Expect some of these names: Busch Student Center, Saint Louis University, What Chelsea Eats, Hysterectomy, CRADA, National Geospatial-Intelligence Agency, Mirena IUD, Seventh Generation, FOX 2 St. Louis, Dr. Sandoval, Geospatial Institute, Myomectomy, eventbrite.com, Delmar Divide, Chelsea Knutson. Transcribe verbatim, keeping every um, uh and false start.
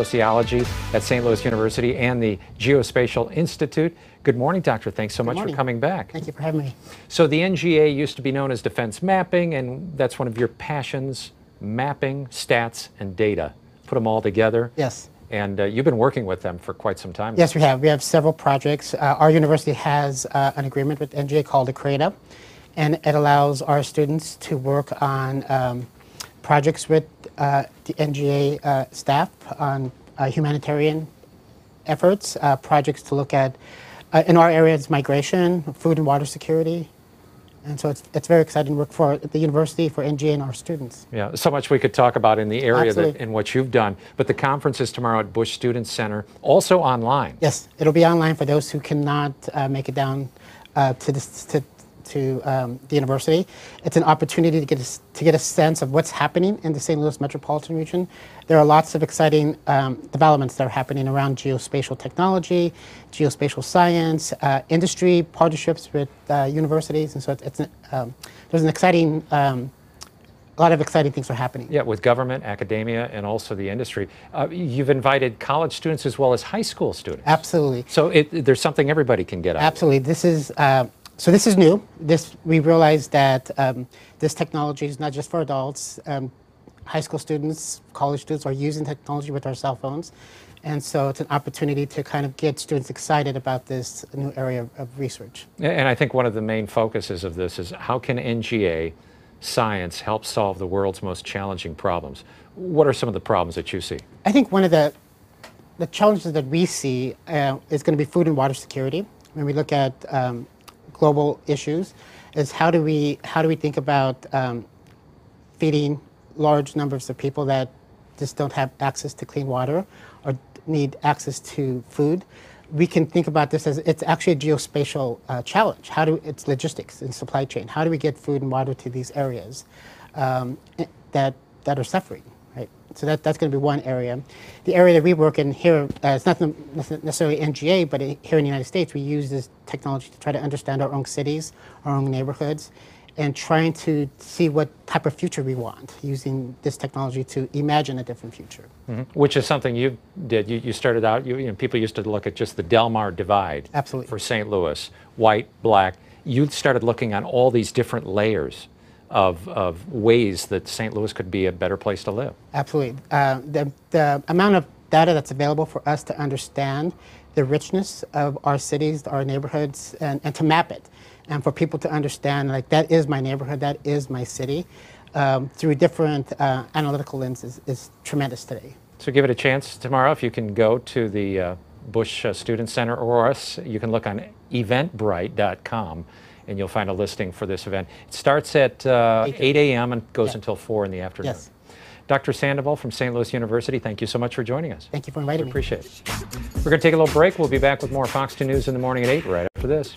Sociology at Saint Louis University and the Geospatial Institute. Good morning, Doctor. Thanks so much for coming back. Thank you for having me. So the N G A used to be known as defense mapping, and that's one of your passions, mapping, stats, and data. Put them all together. Yes. And uh, you've been working with them for quite some time. Yes, we have. We have several projects. Uh, our university has uh, an agreement with N G A called the CRADA, and it allows our students to work on um, projects with uh, the N G A uh, staff on uh, humanitarian efforts, uh, projects to look at, uh, in our areas, migration, food and water security. And so it's, it's very exciting work for the university, for N G A and our students. Yeah, so much we could talk about in the area that, and what you've done. But the conference is tomorrow at Busch Student Center, also online. Yes, it'll be online for those who cannot uh, make it down uh, to this, to to um, the university. It's an opportunity to get, a, to get a sense of what's happening in the Saint Louis metropolitan region. There are lots of exciting um, developments that are happening around geospatial technology, geospatial science, uh, industry partnerships with uh, universities, and so it's, it's an, um, there's an exciting, um, a lot of exciting things are happening. Yeah, with government, academia, and also the industry. Uh, you've invited college students as well as high school students. Absolutely. So it, there's something everybody can get out of. Absolutely. This is, uh, So this is new. This, we realized that um, this technology is not just for adults. Um, high school students, college students are using technology with our cell phones. And so it's an opportunity to kind of get students excited about this new area of, of research. And I think one of the main focuses of this is how can N G A science help solve the world's most challenging problems? What are some of the problems that you see? I think one of the, the challenges that we see uh, is going to be food and water security. When we look at um, global issues, is how do we how do we think about um, feeding large numbers of people that just don't have access to clean water or need access to food? We can think about this as it's actually a geospatial uh, challenge. How do it's logistics and supply chain? How do we get food and water to these areas um, that that are suffering? Right. So that that's going to be one area. The area that we work in here, uh, it's not necessarily N G A, but it, here in the United States, we use this technology to try to understand our own cities, our own neighborhoods, and trying to see what type of future we want using this technology to imagine a different future. Mm-hmm. Which is something you did. You, you started out. You, you know, people used to look at just the Delmar Divide. Absolutely. For Saint Louis, white, black. You started looking on all these different layers. Of, of ways that Saint Louis could be a better place to live. Absolutely. Uh, the, the amount of data that's available for us to understand the richness of our cities, our neighborhoods, and, and to map it, and for people to understand, like, that is my neighborhood, that is my city, um, through different uh, analytical lenses is tremendous today. So give it a chance tomorrow. If you can go to the uh, Busch uh, Student Center or us, you can look on eventbrite dot com. And you'll find a listing for this event. It starts at uh, eight A M and goes yeah. until four in the afternoon. Yes. Doctor Sandoval from Saint Louis University, thank you so much for joining us. Thank you for inviting me. Appreciate it. We're going to take a little break. We'll be back with more Fox two News in the morning at eight right after this.